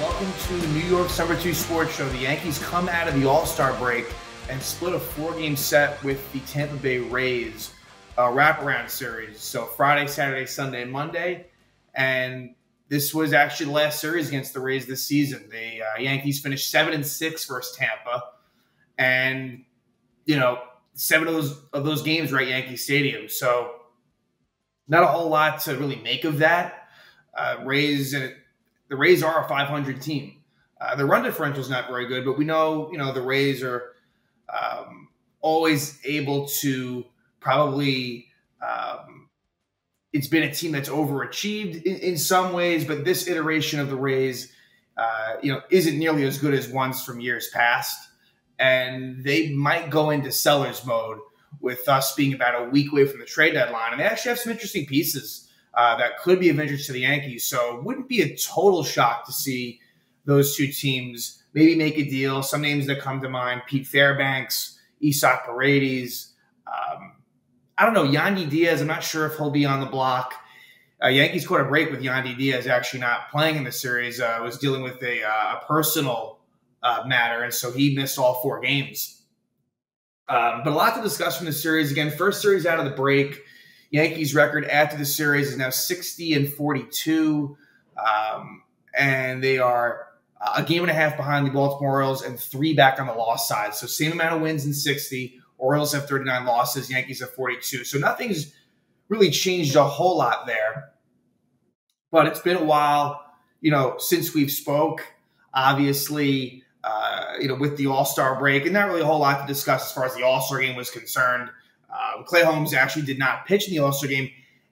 Welcome to New York's #2 Sports Show. The Yankees come out of the All-Star break and split a four-game set with the Tampa Bay Rays wraparound series. So Friday, Saturday, Sunday, and Monday. And this was actually the last series against the Rays this season. The Yankees finished 7-6 versus Tampa. And, you know, seven of those games were at Yankee Stadium. So not a whole lot to really make of that. The Rays are a .500 team. Their run differential is not very good, but we know, you know, the Rays are always able to probably it's been a team that's overachieved in some ways, but this iteration of the Rays, you know, isn't nearly as good as ones from years past. And they might go into seller's mode with us being about a week away from the trade deadline. And they actually have some interesting pieces that could be of interest to the Yankees. So it wouldn't be a total shock to see those two teams maybe make a deal. Some names that come to mind: Pete Fairbanks, Isaac Paredes. I don't know, Yandy Diaz. I'm not sure if he'll be on the block. Yankees caught a break with Yandy Diaz actually not playing in the series. Was dealing with a personal matter, and so he missed all four games. But a lot to discuss from the series. Again, first series out of the break. Yankees' record after the series is now 60-42, and they are a game and a half behind the Baltimore Orioles and 3 back on the loss side. So same amount of wins in 60. Orioles have 39 losses. Yankees have 42. So nothing's really changed a whole lot there. But it's been a while, you know, since we've spoke. Obviously, you know, with the All-Star break, and not really a whole lot to discuss as far as the All-Star game was concerned. Clay Holmes actually did not pitch in the All-Star game,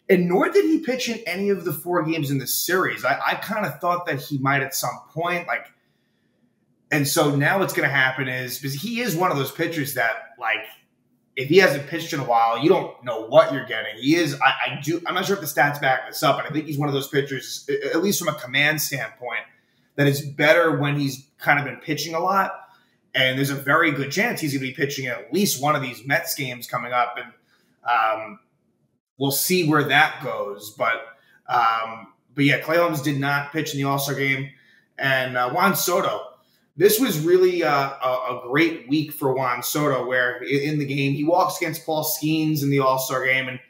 and nor did he pitch in any of the 4 games in the series. I kind of thought that he might at some point, like, and so now what's going to happen is, because he is one of those pitchers that, like, if he hasn't pitched in a while, you don't know what you're getting. He is, I'm not sure if the stats back this up, but I think he's one of those pitchers, at least from a command standpoint, that is better when he's kind of been pitching a lot. And there's a very good chance he's going to be pitching at least one of these Mets games coming up. And we'll see where that goes. But yeah, Clay Holmes did not pitch in the All-Star game. And Juan Soto, this was really a great week for Juan Soto, where in the game, he walks against Paul Skenes in the All-Star game. And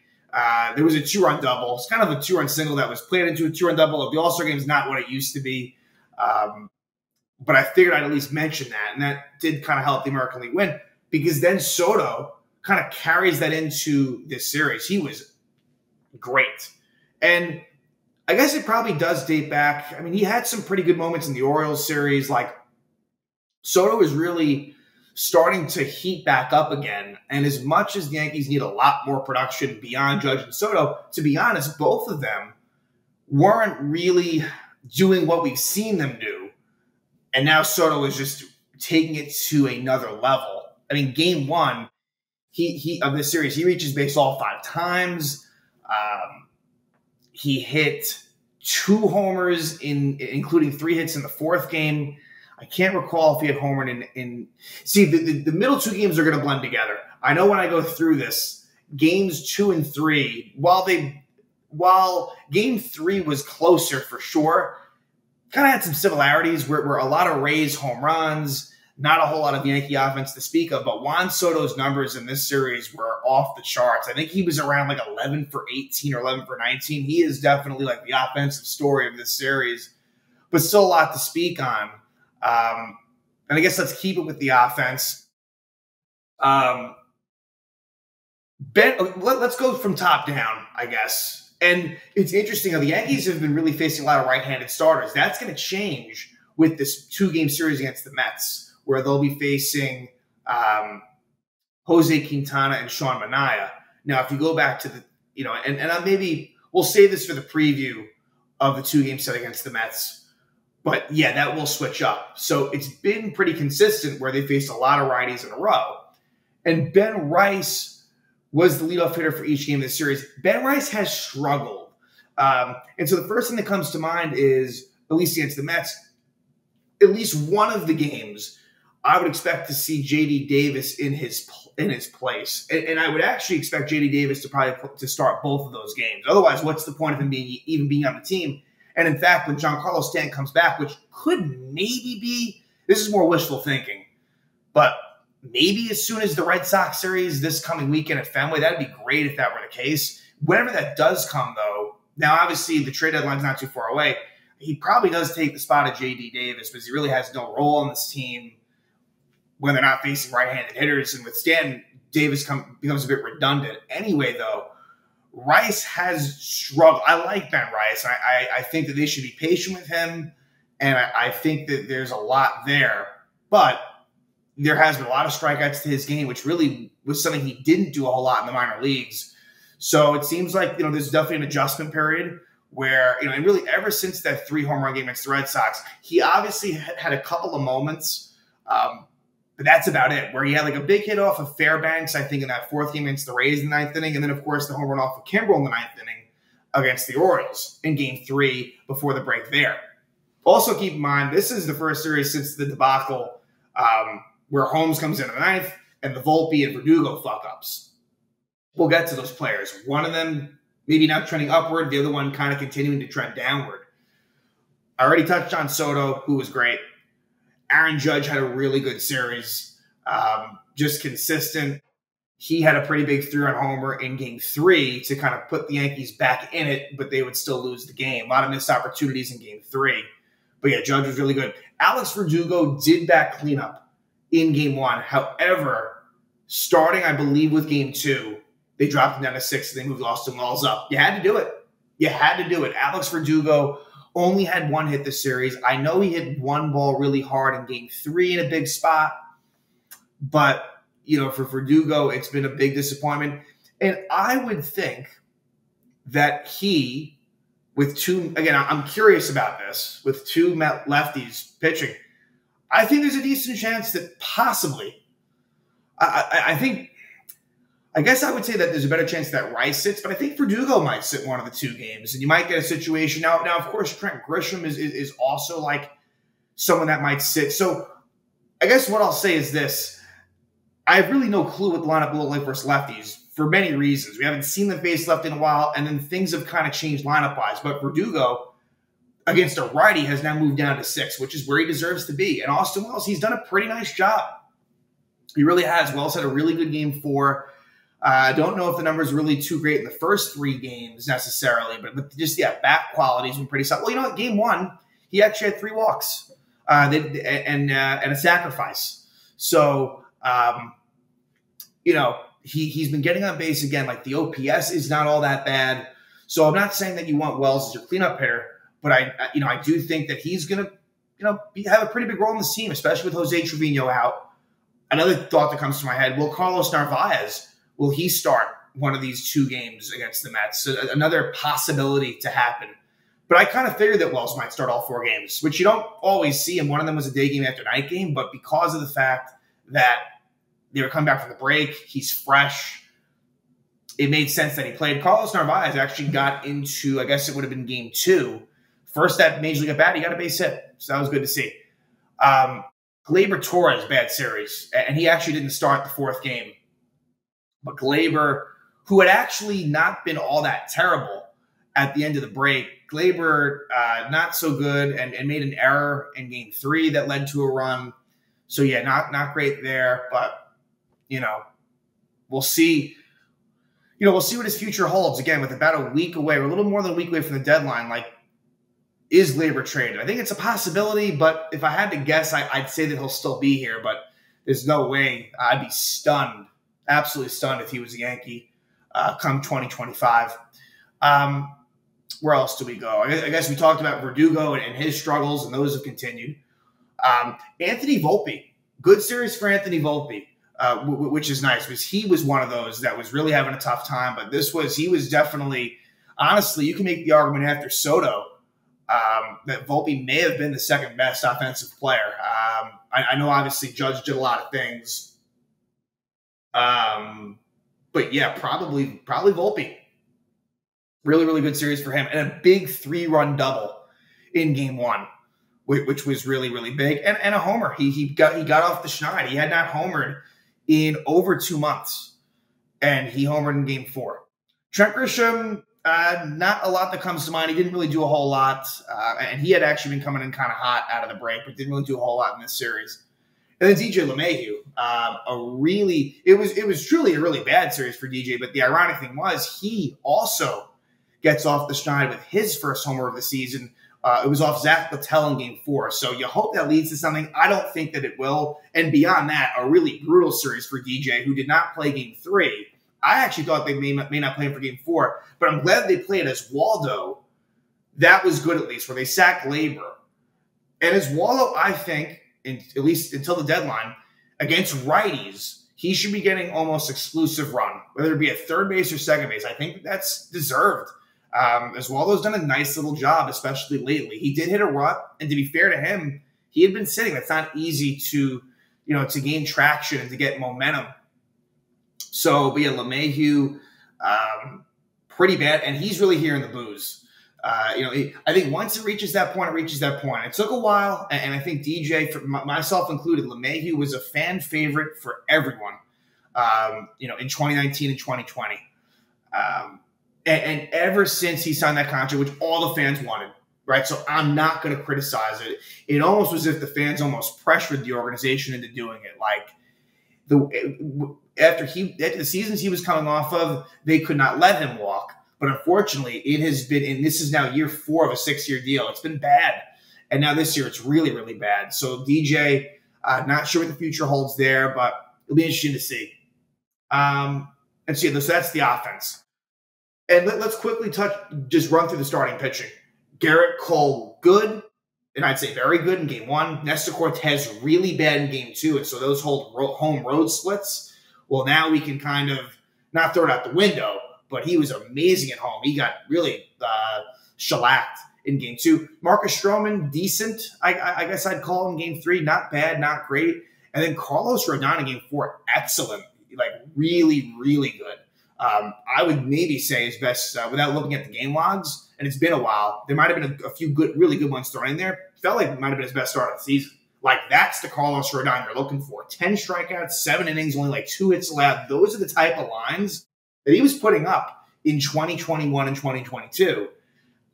there was a 2-run double. It's kind of a 2-run single that was played into a 2-run double. The All-Star game is not what it used to be. But I figured I'd at least mention that, and that did kind of help the American League win, because then Soto kind of carries that into this series. He was great. And I guess it probably does date back. I mean, he had some pretty good moments in the Orioles series. Like, Soto is really starting to heat back up again. And as much as the Yankees need a lot more production beyond Judge and Soto, to be honest, both of them weren't really doing what we've seen them do. And now Soto is just taking it to another level. I mean, game one of this series, he reaches base all 5 times. He hit 2 homers, including 3 hits in the 4th game. I can't recall if he had homered in – see, the middle 2 games are going to blend together. I know when I go through this, games 2 and 3, while game 3 was closer for sure – kind of had some similarities where a lot of Rays home runs, not a whole lot of Yankee offense to speak of, but Juan Soto's numbers in this series were off the charts. I think he was around like 11 for 18 or 11 for 19. He is definitely like the offensive story of this series, but still a lot to speak on. And I guess let's keep it with the offense. Let's go from top down, I guess. And it's interesting how the Yankees have been really facing a lot of right-handed starters. That's going to change with this 2-game series against the Mets, where they'll be facing Jose Quintana and Sean Manaea. Now, if you go back to the, you know, and maybe we'll save this for the preview of the 2-game set against the Mets, but yeah, that will switch up. So it's been pretty consistent where they faced a lot of righties in a row. And Ben Rice was the leadoff hitter for each game of the series. Ben Rice has struggled. And so the first thing that comes to mind is, at least against the Mets, at least one of the games, I would expect to see JD Davis in his place. And I would actually expect JD Davis to probably start both of those games. Otherwise, what's the point of him being on the team? And in fact, when Giancarlo Stanton comes back, which could maybe be, this is more wishful thinking, but maybe as soon as the Red Sox series this coming weekend at Fenway, that'd be great if that were the case. Whenever that does come, though, now obviously the trade deadline's not too far away. He probably does take the spot of JD Davis because he really has no role on this team when they're not facing right-handed hitters. And with Stanton, Davis becomes a bit redundant. Anyway, though, Rice has struggled. I like Ben Rice. I think that they should be patient with him, and I think that there's a lot there. But there has been a lot of strikeouts to his game, which really was something he didn't do a whole lot in the minor leagues. So it seems like, you know, there's definitely an adjustment period where, you know, and really ever since that 3-home run game against the Red Sox, he obviously had a couple of moments, but that's about it, where he had like a big hit off of Fairbanks, I think, in that 4th game against the Rays in the 9th inning. And then, of course, the home run off of Kimbrel in the 9th inning against the Orioles in game 3 before the break there. Also keep in mind, this is the first series since the debacle where Holmes comes in the 9th and the Volpe and Verdugo fuck-ups. We'll get to those players. One of them maybe not trending upward, the other one kind of continuing to trend downward. I already touched on Soto, who was great. Aaron Judge had a really good series, just consistent. He had a pretty big 3-run homer in game 3 to kind of put the Yankees back in it, but they would still lose the game. A lot of missed opportunities in game 3. But yeah, Judge was really good. Alex Verdugo did back cleanup in game 1. However, starting, I believe, with game 2, they dropped him down to 6th and they moved Austin Walls up. You had to do it. You had to do it. Alex Verdugo only had 1 hit this series. I know he hit 1 ball really hard in game 3 in a big spot. But, you know, for Verdugo, it's been a big disappointment. And I would think that he, with 2, again, I'm curious about this, with 2 lefties pitching, I think there's a decent chance that possibly, I guess I would say that there's a better chance that Rice sits, but I think Verdugo might sit one of the 2 games, and you might get a situation. Now, of course, Trent Grisham is also like someone that might sit. So I guess what I'll say is this. I have really no clue what the lineup will look like versus lefties for many reasons. We haven't seen them face left in a while, and then things have kind of changed lineup-wise. But Verdugo against a righty has now moved down to 6, which is where he deserves to be. And Austin Wells, he's done a pretty nice job. He really has. Wells had a really good game 4. I don't know if the number's really too great in the first 3 games necessarily, but just, yeah, bat quality's been pretty solid. Well, you know what? Game 1, he actually had 3 walks and a sacrifice. So, you know, he's been getting on base again. Like, the OPS is not all that bad. So I'm not saying that you want Wells as your cleanup hitter, but I do think that he's going to, you know, have a pretty big role in this team, especially with Jose Trevino out. Another thought that comes to my head, will Carlos Narvaez, will he start one of these 2 games against the Mets? So another possibility to happen. But I kind of figured that Wells might start all 4 games, which you don't always see. And one of them was a day game after night game. But because of the fact that they were coming back from the break, he's fresh, it made sense that he played. Carlos Narvaez actually got into, I guess it would have been game 2. First, that Major League at bat, he got a base hit. So that was good to see. Gleyber Torres, bad series. And he actually didn't start the 4th game. But Gleyber, who had actually not been all that terrible at the end of the break, Gleyber not so good and made an error in game 3 that led to a run. So, yeah, not great there. But, you know, we'll see. You know, we'll see what his future holds. Again, with about a week away, or a little more than a week away from the deadline, like, is Gleyber traded? I think it's a possibility. But if I had to guess, I'd say that he'll still be here. But there's no way. I'd be stunned. Absolutely stunned if he was a Yankee come 2025. Where else do we go? I guess we talked about Verdugo and his struggles, and those have continued. Anthony Volpe. Good series for Anthony Volpe, which is nice because he was one of those that was really having a tough time. But he was definitely, honestly, you can make the argument after Soto that Volpe may have been the 2nd best offensive player. I know obviously Judge did a lot of things. But yeah, probably Volpe. Really, really good series for him. And a big 3-run double in game 1, which was really, really big. And a homer. He got off the schneid. He had not homered in over 2 months. And he homered in game 4. Trent Grisham, Not a lot that comes to mind. He didn't really do a whole lot. And he had actually been coming in kind of hot out of the break, but didn't really do a whole lot in this series. And then DJ LeMahieu, it was truly a really bad series for DJ. But the ironic thing was he also gets off the schneid with his first homer of the season. It was off Zach Littell in Game 4. So you hope that leads to something. I don't think that it will. And beyond that, a really brutal series for DJ, who did not play Game 3. I actually thought they may not play him for Game 4, but I'm glad they played Oswaldo. That was good, at least, where they sacked Labor. And Oswaldo, I think, at least until the deadline, against righties, he should be getting almost exclusive run, whether it be a third base or second base. I think that's deserved. Oswaldo's done a nice little job, especially lately. He did hit a rut, and to be fair to him, he had been sitting. That's not easy to gain traction and to get momentum. So, but yeah, LeMahieu, pretty bad. And he's really hearing the boos. I think once it reaches that point, it reaches that point. It took a while. And I think DJ, myself included, LeMahieu was a fan favorite for everyone, in 2019 and 2020. And ever since he signed that contract, which all the fans wanted, right? So I'm not going to criticize it. It almost was as if the fans almost pressured the organization into doing it. Like, after the seasons he was coming off of, they could not let him walk. But unfortunately, it has been, and this is now year 4 of a 6-year deal. It's been bad. And now this year, it's really, really bad. So DJ, not sure what the future holds there, but it'll be interesting to see. So that's the offense. And let's quickly run through the starting pitching. Garrett Cole, good. And I'd say very good in Game 1. Nestor Cortes, really bad in Game 2. And so those hold home road splits. Well, now we can kind of not throw it out the window, but he was amazing at home. He got really shellacked in Game 2. Marcus Stroman, decent. I guess I'd call him Game 3. Not bad, not great. And then Carlos Rodón in Game 4, excellent. Like really, really good. I would maybe say his best without looking at the game logs. And it's been a while. There might have been a few really good ones thrown in there. Felt like it might have been his best start of the season. Like, that's the Carlos Rodón you're looking for. 10 strikeouts, 7 innings, only like 2 hits allowed. Those are the type of lines that he was putting up in 2021 and 2022.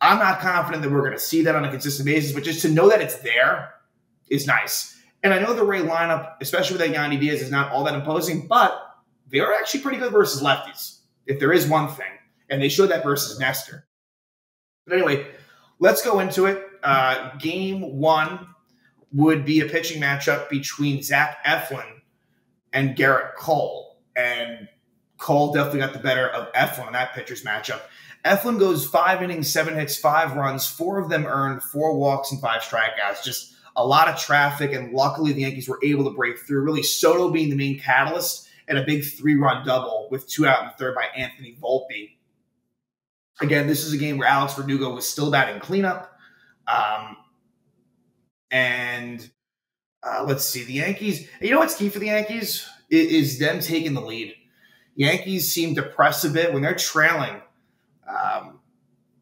I'm not confident that we're going to see that on a consistent basis, but just to know that it's there is nice. And I know the Ray lineup, especially with that Yandy Diaz, is not all that imposing, but they are actually pretty good versus lefties, if there is one thing. And they showed that versus Nestor. But anyway, let's go into it. Game 1 would be a pitching matchup between Zach Eflin and Garrett Cole. And Cole definitely got the better of Eflin in that pitcher's matchup. Eflin goes 5 innings, 7 hits, 5 runs, 4 of them earned, 4 walks, and 5 strikeouts. Just a lot of traffic, and luckily the Yankees were able to break through. Really, Soto being the main catalyst, and a big 3-run double with 2 out in the third by Anthony Volpe. Again, this is a game where Alex Verdugo was still batting cleanup. Let's see, the Yankees. You know what's key for the Yankees? It is them taking the lead. Yankees seem depressed a bit when they're trailing.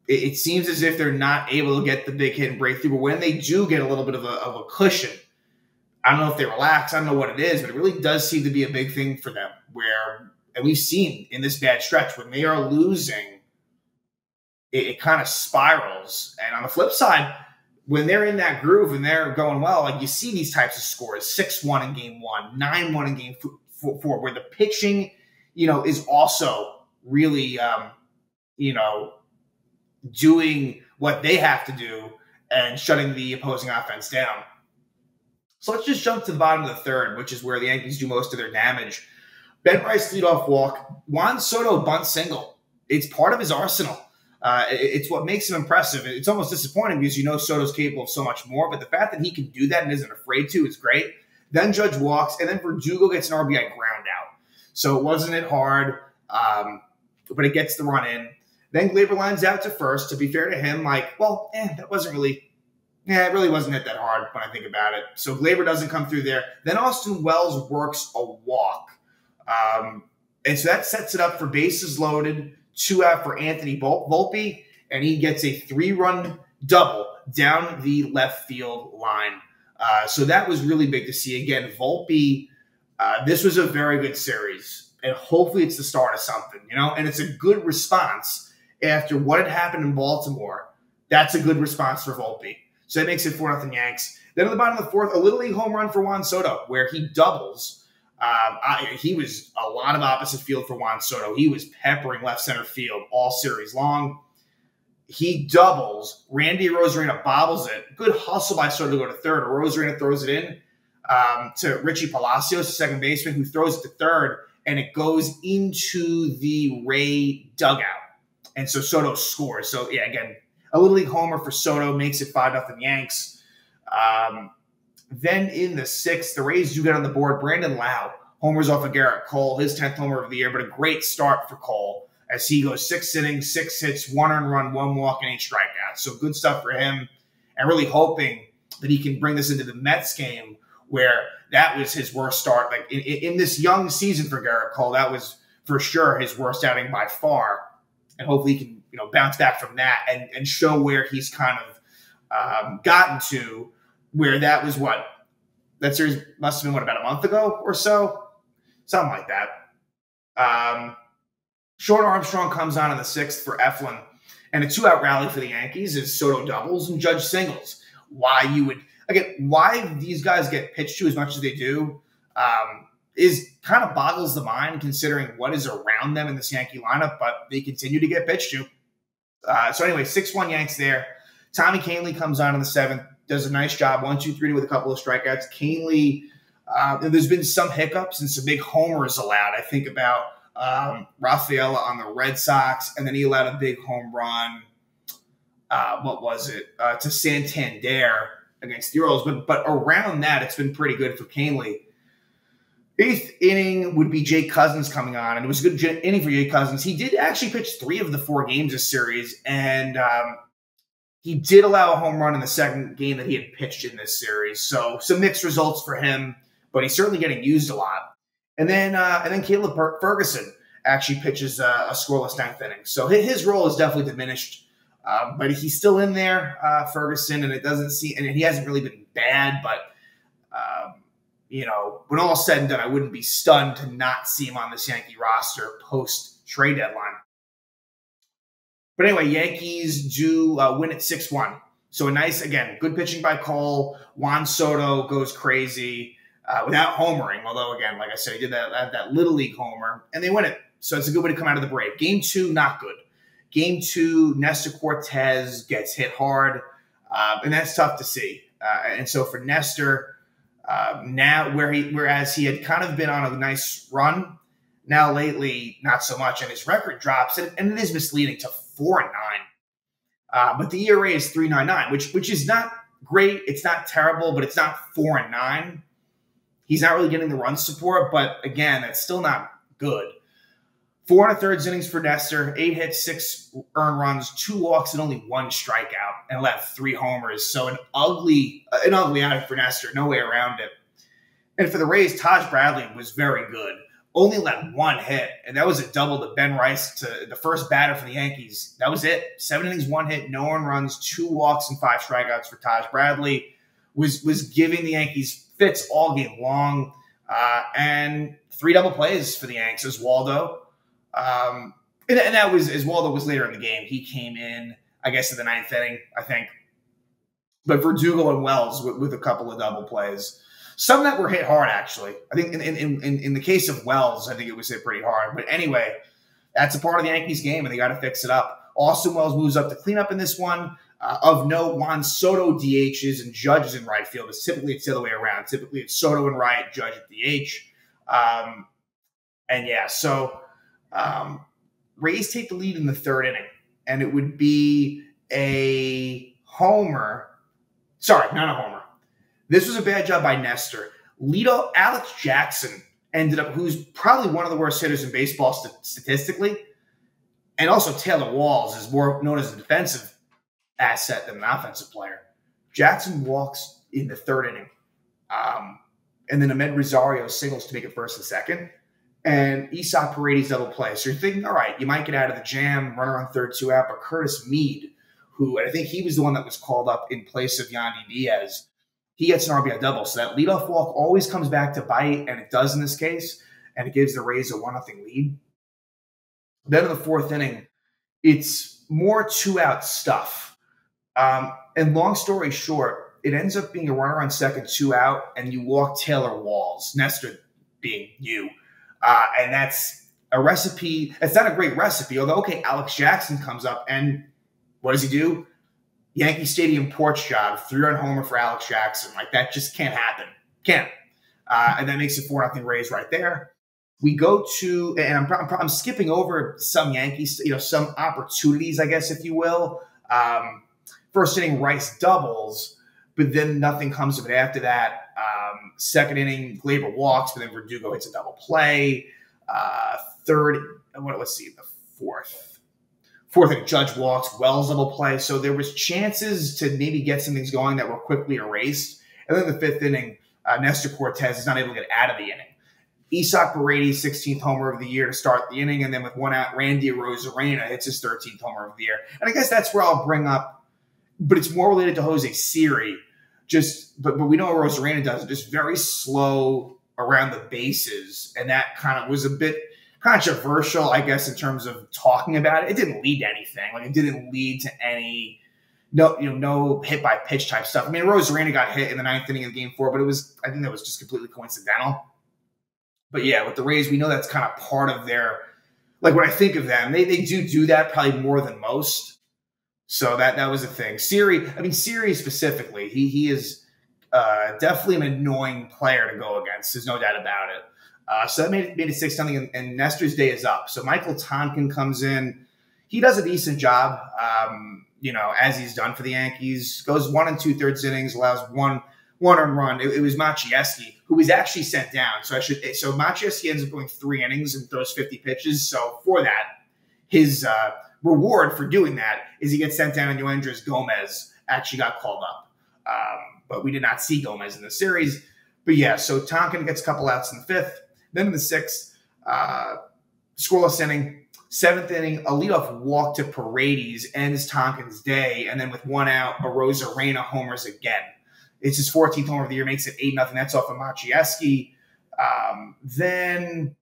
It seems as if they're not able to get the big hit and breakthrough. But when they do get a little bit of a cushion, I don't know if they relax. I don't know what it is, but it really does seem to be a big thing for them. And we've seen in this bad stretch, when they are losing, it kind of spirals. And on the flip side, when they're in that groove and they're going well, like you see these types of scores, 6-1 in Game 1, 9-1 in Game 4, where the pitching, is also really, doing what they have to do and shutting the opposing offense down. So let's just jump to the bottom of the third, which is where the Yankees do most of their damage. Ben Rice leadoff walk, Juan Soto bunt single. It's part of his arsenal. It's what makes him impressive. It's almost disappointing because Soto's capable of so much more, but the fact that he can do that and isn't afraid to is great. Then Judge walks, and then Verdugo gets an RBI ground out. So it wasn't it hard, but it gets the run in. Then Glaber lines out to first. To be fair to him, it really wasn't hit that hard when I think about it. So Glaber doesn't come through there. Then Austin Wells works a walk. And so that sets it up for bases loaded. 2 out for Anthony Volpe, and he gets a 3-run double down the left field line. So that was really big to see. Again, Volpe, this was a very good series, and hopefully it's the start of something, and it's a good response after what had happened in Baltimore, that's a good response for Volpe. So that makes it 4-0 Yanks. Then at the bottom of the fourth, a little league home run for Juan Soto, where he doubles. He was a lot of opposite field for Juan Soto. He was peppering left center field all series long. He doubles. Randy Arozarena bobbles it. Good hustle by Soto to go to third. Arozarena throws it in to Richie Palacios, the second baseman, who throws it to third, and it goes into the Ray dugout. And so Soto scores. So, yeah, again, a little league homer for Soto makes it 5-0 Yanks. Then in the sixth, the Rays do get on the board. Brandon Lau homers off of Garrett Cole, his 10th homer of the year, but a great start for Cole as he goes 6 innings, 6 hits, 1 earned run, 1 walk, and 8 strikeouts. So good stuff for him, and really hoping that he can bring this into the Mets game, where that was his worst start. Like in this young season for Garrett Cole, that was for sure his worst outing by far. And hopefully he can, you know, bounce back from that and show where he's kind of gotten to. Where that was what? That series must have been, what, about a month ago or so? Something like that. Short Armstrong comes on in the sixth for Eflin. And a two-out rally for the Yankees is Soto doubles and Judge singles. Why you would – again, why these guys get pitched to as much as they do is kind of boggles the mind, considering what is around them in this Yankee lineup, but they continue to get pitched to. So anyway, 6-1 Yanks there. Tommy Kahnle comes on in the seventh. Does a nice job, 1-2-3 with a couple of strikeouts. Kahnle, there's been some hiccups and some big homers allowed. I think about Rafaela on the Red Sox, and then he allowed a big home run. What was it? To Santander against the Orioles. But around that, it's been pretty good for Kahnle. Eighth inning would be Jake Cousins coming on, and it was a good inning for Jake Cousins. He did actually pitch 3 of the 4 games this series, and he did allow a home run in the second game that he had pitched in this series. So some mixed results for him, but he's certainly getting used a lot. And then Caleb Ferguson actually pitches a scoreless 9th inning. So his role is definitely diminished, but he's still in there, Ferguson, and it doesn't see, and he hasn't really been bad, but you know, when all is said and done, I wouldn't be stunned to not see him on this Yankee roster post trade deadline. But anyway, Yankees do win at 6-1. So a nice, again, good pitching by Cole. Juan Soto goes crazy without homering, although, again, like I said, he did that Little League homer, and they win it. So it's a good way to come out of the break. Game two, not good. Game two, Nestor Cortes gets hit hard, and that's tough to see. And so for Nestor, now whereas he had kind of been on a nice run, now lately not so much, and his record drops, and it is misleading to 4-9, but the ERA is 3.99, which is not great. It's not terrible, but it's not 4-9. He's not really getting the run support, but again, that's still not good. 4 1/3 innings for Nestor, 8 hits, 6 earned runs, 2 walks, and only 1 strikeout, and left 3 homers. So an ugly outing for Nestor, no way around it. And for the Rays, Taj Bradley was very good. Only let 1 hit, and that was a double to Ben Rice, to the first batter for the Yankees. That was it. 7 innings, 1 hit, no earned runs, 2 walks, and 5 strikeouts for Taj Bradley. Was giving the Yankees fits all game long, and 3 double plays for the Yanks. Oswaldo, and that was Oswaldo was later in the game. He came in, I guess, in the 9th inning, I think. But Verdugo and Wells with a couple of double plays. Some that were hit hard, actually. I think in the case of Wells, I think it was hit pretty hard. But anyway, that's a part of the Yankees game, and they got to fix it up. Austin Wells moves up to cleanup in this one. Of note, Juan Soto DHs and Judge in right field. But typically, it's the other way around. Typically, it's Soto and right, Judge at DH. And yeah, so Rays take the lead in the 3rd inning, and it would be a homer. Sorry, not a homer. This was a bad job by Nestor. Alex Jackson ended up, who's probably one of the worst hitters in baseball statistically, and also Taylor Walls is more known as a defensive asset than an offensive player. Jackson walks in the 3rd inning, and then Ahmed Rosario singles to make it 1st and 2nd, and Isaac Paredes double play. So you're thinking, all right, you might get out of the jam, runner on 3rd, 2 out, but Curtis Mead, who I think he was the one that was called up in place of Yandy Diaz, he gets an RBI double. So that leadoff walk always comes back to bite, and it does in this case, and it gives the Rays a 1-0 lead. Then in the 4th inning, It's more two-out stuff. And long story short, it ends up being a runner on second, two out, and you walk Taylor Walls, Nestor being you. And that's a recipe. It's not a great recipe, although, okay, Alex Jackson comes up, and what does he do? Yankee Stadium porch job, 3-run homer for Alex Jackson. Like, that just can't happen. Can't. And that makes it 4-0 Rays right there. We go to, and I'm skipping over some Yankees, you know, some opportunities, I guess, if you will. First inning, Rice doubles, but then nothing comes of it after that. Second inning, Glaber walks, but then Verdugo hits a double play. Fourth inning, Judge walks, Wells double play. So there was chances to maybe get some things going that were quickly erased. And then the fifth inning, Nestor Cortes is not able to get out of the inning. Isaac Paredes, 16th homer of the year to start the inning. And then with 1 out, Randy Arozarena hits his 13th homer of the year. And I guess that's where I'll bring up, but it's more related to Jose Siri. But we know what Arozarena does. Just very slow around the bases. And that kind of was a bit controversial, I guess, in terms of talking about it. It didn't lead to anything. Like, it didn't lead to any no hit-by-pitch type stuff. I mean, Arozarena got hit in the 9th inning of Game 4, but it was, I think that was just completely coincidental. But yeah, with the Rays, we know that's kind of part of their, like, when I think of them, they do that probably more than most. So that was a thing. Siri, I mean, Siri specifically, he is definitely an annoying player to go against. There's no doubt about it. So that made it 6-0, and Nestor's day is up. So Michael Tonkin comes in. He does a decent job, as he's done for the Yankees. Goes 1 2/3 innings, allows one earned run. It was Maciejewski, who was actually sent down. So Maciejewski ends up going 3 innings and throws 50 pitches. So for that, his reward for doing that is he gets sent down, and Yoendris Gomez actually got called up. But we did not see Gomez in the series. But yeah, so Tonkin gets a couple outs in the 5th. Then in the 6th, scoreless inning. 7th inning, a leadoff walk to Paredes ends Tonkin's day. And then with 1 out, Arozarena homers again. It's his 14th homer of the year, makes it 8-0. That's off of Maciejewski. Then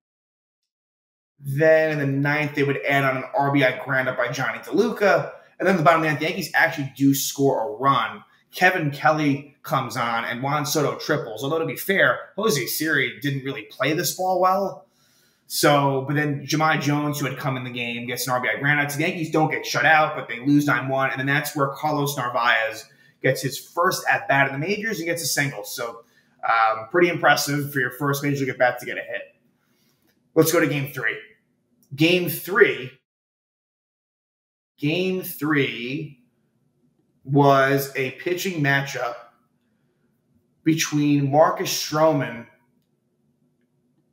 in the 9th, they would add on an RBI ground up by Johnny DeLuca. And then the bottom of the ninth, the Yankees actually do score a run. Kevin Kelly comes on, and Juan Soto triples. Although, to be fair, Jose Siri didn't really play this ball well. So, but then Jemai Jones, who had come in the game, gets an RBI ground out. So the Yankees don't get shut out, but they lose 9-1. And then that's where Carlos Narvaez gets his first at-bat in the majors and gets a single. So pretty impressive for your first major league at-bat to get a hit. Let's go to Game 3. Game 3 was a pitching matchup between Marcus Stroman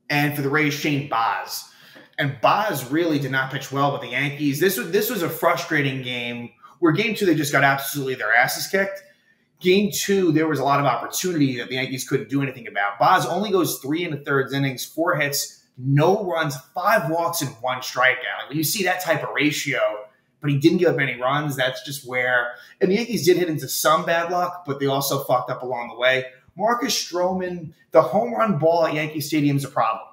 and, for the Rays, Shane Baz. And Baz really did not pitch well with the Yankees. This was a frustrating game. Where Game 2, they just got absolutely their asses kicked. Game 2, there was a lot of opportunity that the Yankees couldn't do anything about. Baz only goes 3 1/3 innings, 4 hits, no runs, 5 walks, and 1 strikeout. When you see that type of ratio, but he didn't give up any runs, that's just where – and the Yankees did hit into some bad luck, but they also fucked up along the way. Marcus Stroman, the home run ball at Yankee Stadium is a problem.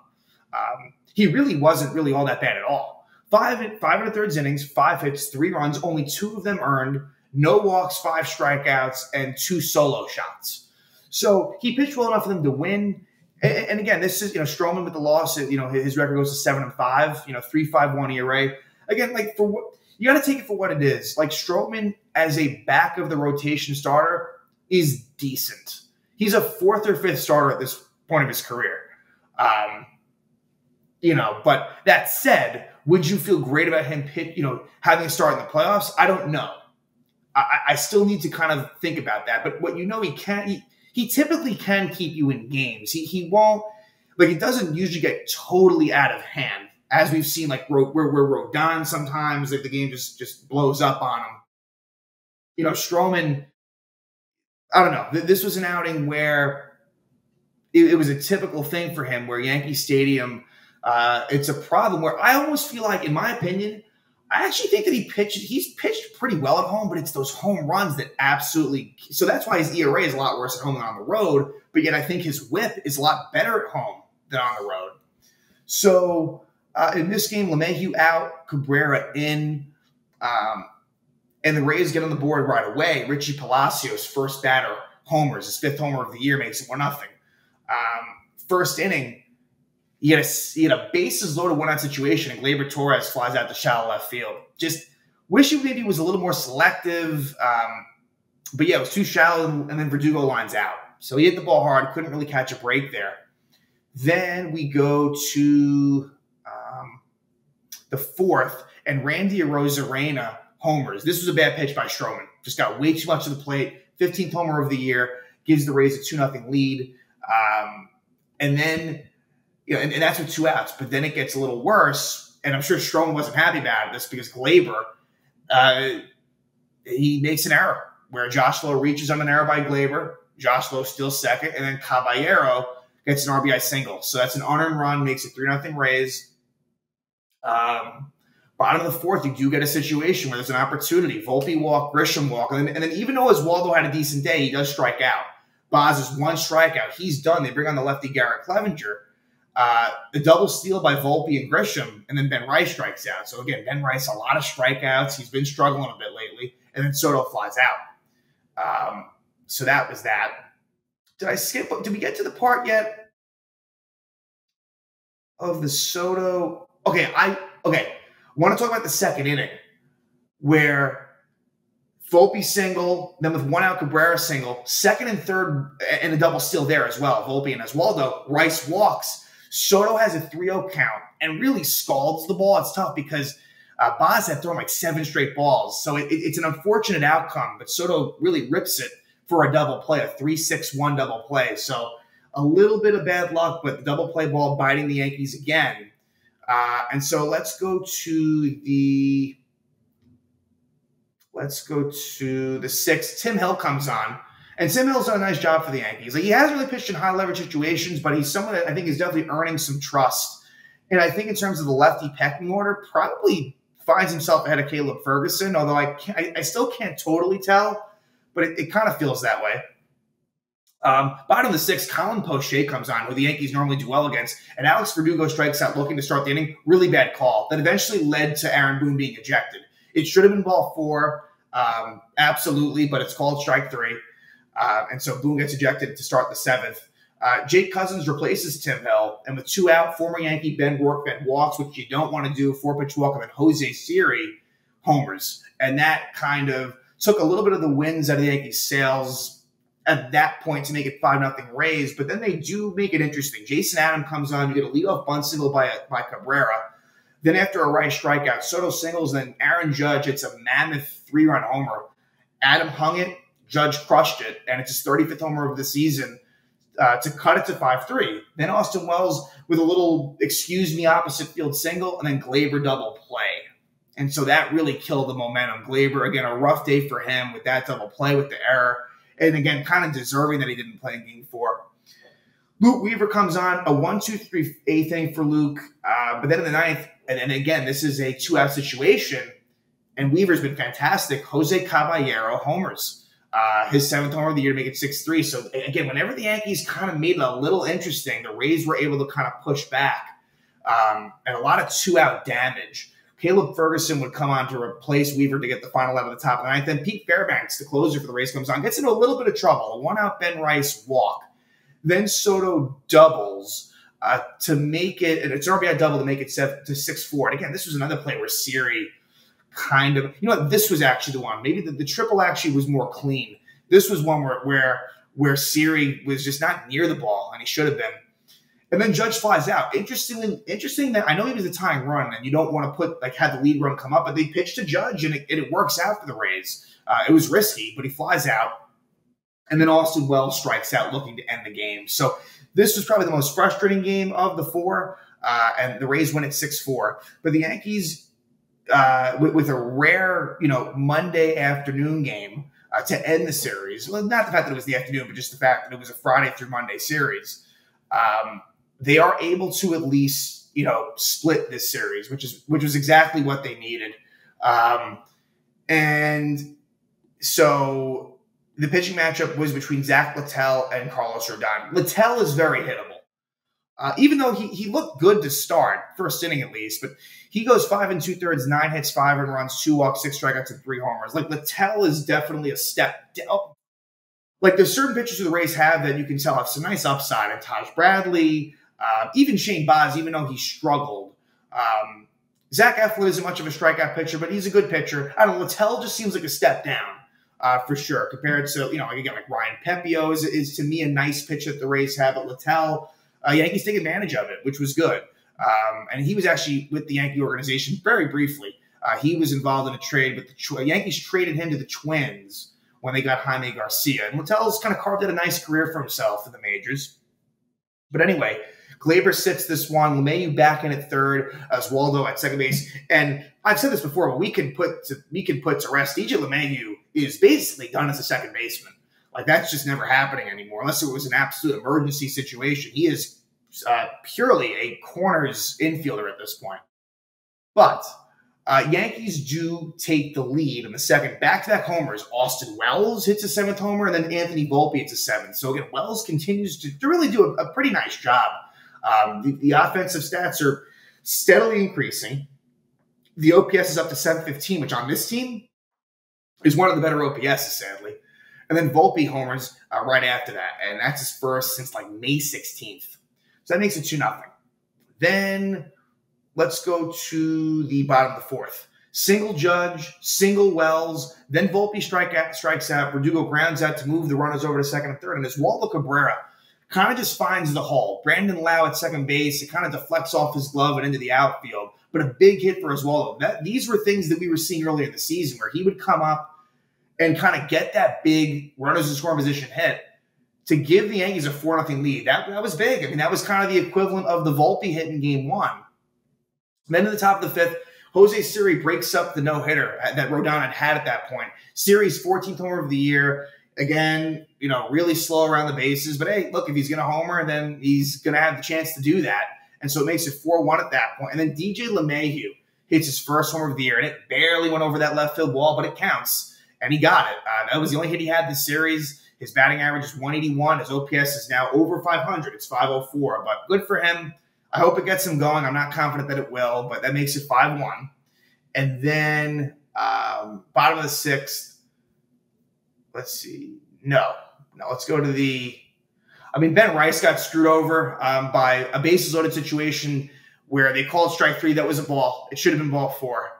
He really wasn't really all that bad at all. 5 1/3 innings, 5 hits, 3 runs, only 2 of them earned, no walks, 5 strikeouts, and 2 solo shots. So he pitched well enough for them to win. And again, this is, Stroman with the loss, his record goes to 7-5, 3.51 ERA. Again, like, for what, you got to take it for what it is. Like, Stroman as a back of the rotation starter is decent. He's a 4th or 5th starter at this point of his career. But that said, would you feel great about him having a start in the playoffs? I don't know. I still need to kind of think about that. But what he can, he typically can keep you in games. He won't, like, it doesn't usually get totally out of hand, as we've seen, like, where Rodon sometimes, like, the game just blows up on him. Stroman, I don't know. This was an outing where it was a typical thing for him, where Yankee Stadium. It's a problem where I almost feel like, in my opinion, I actually think that he's pitched pretty well at home, but it's those home runs that absolutely – so that's why his ERA is a lot worse at home than on the road, but yet I think his whip is a lot better at home than on the road. So in this game, LeMahieu out, Cabrera in. And the Rays get on the board right away. Richie Palacios, first batter, homers. His fifth homer of the year makes it 1-0. First inning, he had a bases loaded 1-out situation, and Gleyber Torres flies out to shallow left field. Just wishing maybe he was a little more selective. But yeah, it was too shallow, and then Verdugo lines out. So he hit the ball hard, couldn't really catch a break there. Then we go to the fourth, and Randy Arozarena homers. This was a bad pitch by Stroman. Just got way too much of the plate. 15th homer of the year. Gives the Rays a 2-0 lead. And then, you know, and that's with 2 outs. But then it gets a little worse. And I'm sure Stroman wasn't happy about this because Gleyber, he makes an error where Josh Lowe reaches on an error by Gleyber. Josh Lowe still second. And then Caballero gets an RBI single. So that's an unearned run. Makes it 3-0 Rays. Bottom of the fourth, you do get a situation where there's an opportunity. Volpe walk, Grisham walk. And then even though Oswaldo had a decent day, he does strike out. Baz is one strikeout. He's done. They bring on the lefty Garrett Clevenger. The double steal by Volpe and Grisham. And then Ben Rice strikes out. So again, Ben Rice, a lot of strikeouts. He's been struggling a bit lately. And then Soto flies out. So that was that. Did we get to the part yet of the Soto? Okay. Want to talk about the second inning where Volpe single, then with 1-out Cabrera single, second and third, and a double steal there as well, Volpe and Oswaldo. Rice walks. Soto has a 3-0 count and really scalds the ball. It's tough because Baz had thrown like 7 straight balls. So it's an unfortunate outcome, but Soto really rips it for a double play, a 3-6-1 double play. So a little bit of bad luck, but the double play ball biting the Yankees again. And so let's go to the sixth. Tim Hill comes on, and Tim Hill's done a nice job for the Yankees. Like, he hasn't really pitched in high leverage situations, but he's someone that I think is definitely earning some trust. And I think in terms of the lefty pecking order, probably finds himself ahead of Caleb Ferguson. Although I still can't totally tell, but it kind of feels that way. Bottom of the sixth, Colin Poche comes on, who the Yankees normally do well against, and Alex Verdugo strikes out looking to start the inning. Really bad call that eventually led to Aaron Boone being ejected. It should have been ball 4, absolutely, but it's called strike 3. And so Boone gets ejected to start the 7th. Jake Cousins replaces Tim Hill, and with 2 out, former Yankee Ben Rourke then walks, which you don't want to do, 4-pitch walk, and then Jose Siri homers. And that kind of took a little bit of the winds out of the Yankees' sails at that point to make it 5-0 Rays, but then they do make it interesting. Jason Adam comes on. You get a leadoff bunt single by Cabrera. Then after a Rice strikeout, Soto singles, then Aaron Judge hits a mammoth 3-run homer. Adam hung it. Judge crushed it, and it's his 35th homer of the season to cut it to 5-3. Then Austin Wells with a little, excuse me, opposite field single, and then Gleyber double play. And so that really killed the momentum. Gleyber, again, a rough day for him with that double play with the error. And again, kind of deserving that he didn't play in Game 4. Luke Weaver comes on, a 1-2-3-8 thing for Luke. But then in the 9th, and again, this is a 2-out situation, and Weaver's been fantastic. Jose Caballero homers, his 7th homer of the year to make it 6-3. So again, whenever the Yankees kind of made it a little interesting, the Rays were able to kind of push back, and a lot of 2-out damage. Caleb Ferguson would come on to replace Weaver to get the final out of the top of the 9th. Then Pete Fairbanks, the closer for the Rays, comes on, gets into a little bit of trouble. A 1-out Ben Rice walk. Then Soto doubles to make it, and it's an RBI double to make it 7-4. And again, this was another play where Siri kind of, you know what, this was actually the one. Maybe the triple actually was more clean. This was one where Siri was just not near the ball, and he should have been. And then Judge flies out. Interesting that I know he was a tying run, and you don't want to put like have the lead run come up, but they pitched to Judge, and it works out for the Rays. It was risky, but he flies out. And then Austin Wells strikes out looking to end the game. So this was probably the most frustrating game of the 4, and the Rays win at 6-4. But the Yankees, with a rare Monday afternoon game to end the series, well, not the fact that it was the afternoon, but just the fact that it was a Friday through Monday series, they are able to at least, split this series, which was exactly what they needed. And so the pitching matchup was between Zach Littell and Carlos Rodón. Littell is very hittable. Even though he looked good to start, first inning at least, but he goes 5 2/3, 9 hits, 5 runs, 2 walks, 6 strikeouts, and 3 homers. Like, Littell is definitely a step down. Like, there's certain pitchers who the Rays have that you can tell have some nice upside. And Taj Bradley, even Shane Baz, even though he struggled. Zach Eflin isn't much of a strikeout pitcher, but he's a good pitcher. I don't know, Littell just seems like a step down for sure compared to, you know, again, like Ryan Pepio is to me a nice pitcher that the Rays have. But Littell, Yankees take advantage of it, which was good. And he was actually with the Yankee organization very briefly. He was involved in a trade, but the Yankees traded him to the Twins when they got Jaime Garcia. And Littell's kind of carved out a nice career for himself in the majors. But anyway, Glaber sits this one, LeMahieu back in at third, Oswaldo at second base. And I've said this before, but we can put to rest, DJ LeMahieu is basically done as a second baseman. Like, that's just never happening anymore, unless it was an absolute emergency situation. He is purely a corners infielder at this point. But Yankees do take the lead in the second. Back-to-back homers. Austin Wells hits a 7th homer, and then Anthony Volpe hits a 7th. So, again, Wells continues to really do a pretty nice job. The offensive stats are steadily increasing. The OPS is up to 715, which on this team is one of the better OPSs, sadly. And then Volpe homers right after that. And that's his first since like May 16th. So that makes it 2-0. Then let's go to the bottom of the fourth. Single Judge, single Wells. Then Volpe strikes out. Verdugo grounds out to move the runners over to second and third. And it's Oswaldo Cabrera. Kind of just finds the hole. Brandon Lau at second base. It kind of deflects off his glove and into the outfield. But a big hit for Oswaldo. These were things that we were seeing earlier in the season where he would come up and kind of get that big runners in scoring position hit to give the Yankees a 4-0 lead. That was big. I mean, that was kind of the equivalent of the Volpe hit in game one. And then in the top of the fifth, Jose Siri breaks up the no-hitter that Rodón had at that point. Siri's 14th homer of the year. Again, you know, really slow around the bases. But, hey, look, if he's going to homer, then he's going to have the chance to do that. And so it makes it 4-1 at that point. And then DJ LeMahieu hits his first homer of the year, and it barely went over that left field wall, but it counts. And he got it. That was the only hit he had this series. His batting average is 181. His OPS is now over 500. It's 504. But good for him. I hope it gets him going. I'm not confident that it will, but that makes it 5-1. And then bottom of the sixth. Let's see. No, let's go to the – I mean, Ben Rice got screwed over by a bases-loaded situation where they called strike 3. That was a ball. It should have been ball 4.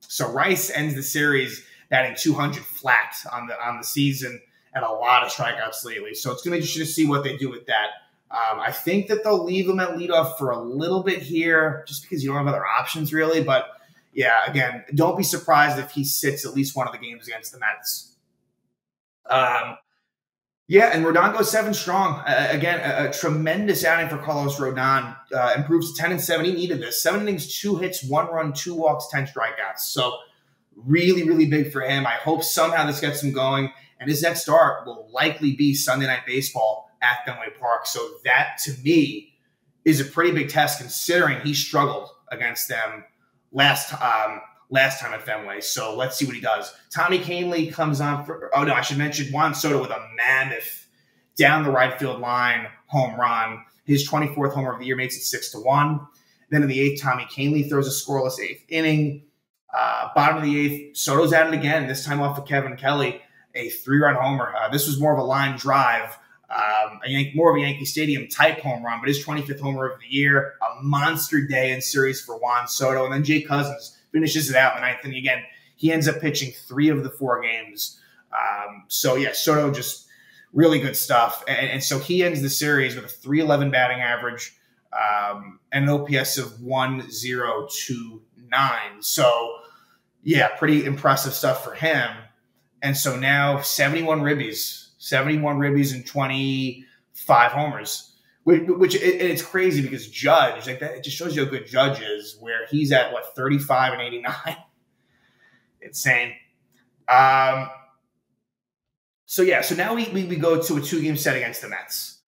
So Rice ends the series – batting 200 flat on the season and a lot of strikeouts lately. So it's going to be interesting to see what they do with that. I think that they'll leave him at leadoff for a little bit here just because you don't have other options really. But, yeah, again, don't be surprised if he sits at least one of the games against the Mets. And Rodón goes 7 strong. Again, a tremendous outing for Carlos Rodón. Improves to 10-7. He needed this. 7 innings, 2 hits, 1 run, 2 walks, 10 strikeouts. So really, really big for him. I hope somehow this gets him going. And his next start will likely be Sunday Night Baseball at Fenway Park. So that, to me, is a pretty big test considering he struggled against them last time at Fenway. So let's see what he does. Tommy Kahnle comes on for – oh, no, I should mention Juan Soto with a mammoth down the right field line home run. His 24th homer of the year makes it 6-1. Then in the 8th, Tommy Kahnle throws a scoreless 8th inning. Bottom of the 8th, Soto's at it again, this time off of Kevin Kelly, a 3-run homer. This was more of a line drive, more of a Yankee Stadium type home run, but his 25th homer of the year, a monster day in series for Juan Soto. And then Jake Cousins finishes it out in the 9th. And again, he ends up pitching 3 of the 4 games. So, yeah, Soto just really good stuff. And so he ends the series with a 311 batting average and an OPS of 1.029. So, yeah, pretty impressive stuff for him. And so now 71 ribbies and 25 homers, which it's crazy because Judge, like that, it just shows you how good Judge is where he's at, what, 35 and 89. Insane. So, yeah, so now we go to a 2-game set against the Mets.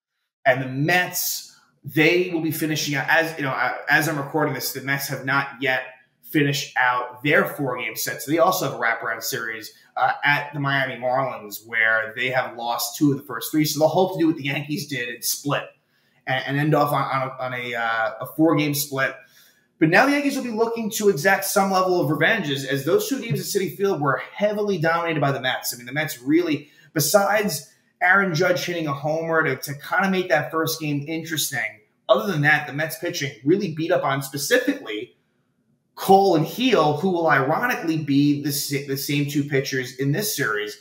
And the Mets, they will be finishing out, as, you know, as I'm recording this, the Mets have not yet finish out their 4-game set. So they also have a wraparound series at the Miami Marlins where they have lost 2 of the first 3. So they'll hope to do what the Yankees did and split and end off on a four-game split. But now the Yankees will be looking to exact some level of revenge, as those two games at Citi Field were heavily dominated by the Mets. I mean, the Mets really, besides Aaron Judge hitting a homer to kind of make that first game interesting, other than that, the Mets pitching really beat up on specifically Cole and Heel, who will ironically be the same two pitchers in this series.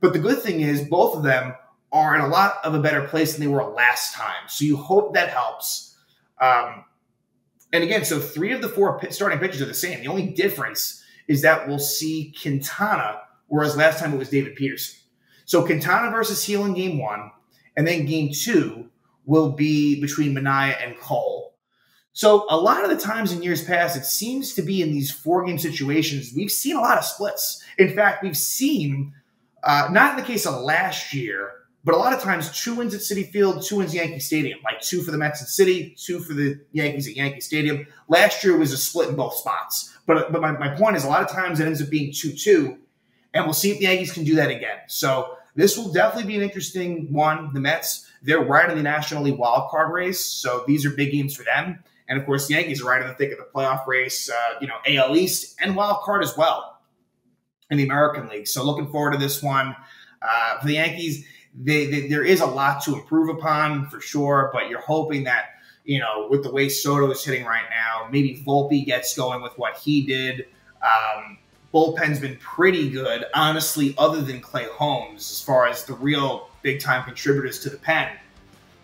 But the good thing is both of them are in a lot of a better place than they were last time. So you hope that helps. And again, so three of the four starting pitchers are the same. The only difference is that we'll see Quintana, whereas last time it was David Peterson. So Quintana versus Heel in game one, and then game two will be between Minaya and Cole. So a lot of the times in years past, it seems to be in these four-game situations, we've seen a lot of splits. In fact, we've seen, not in the case of last year, but a lot of times 2 wins at Citi Field, 2 wins at Yankee Stadium. Like 2 for the Mets at Citi, 2 for the Yankees at Yankee Stadium. Last year was a split in both spots. But my point is a lot of times it ends up being 2-2, and we'll see if the Yankees can do that again. So this will definitely be an interesting one. The Mets, they're right in the National League wild card race, so these are big games for them. And, of course, the Yankees are right in the thick of the playoff race, AL East and wild card as well in the American League. So looking forward to this one. For the Yankees, there is a lot to improve upon for sure, but you're hoping that, with the way Soto is hitting right now, maybe Volpe gets going with what he did. Bullpen's been pretty good, honestly, other than Clay Holmes, as far as the real big-time contributors to the pen.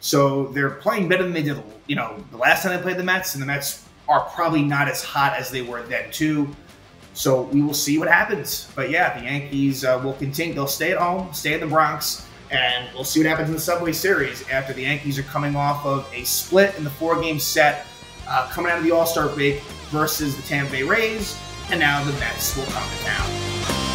So they're playing better than they did, the last time they played the Mets, and the Mets are probably not as hot as they were then, too. So we will see what happens. But, yeah, the Yankees will continue. They'll stay at home, stay in the Bronx, and we'll see what happens in the Subway Series after the Yankees are coming off of a split in the four-game set, coming out of the All-Star break versus the Tampa Bay Rays, and now the Mets will come to town.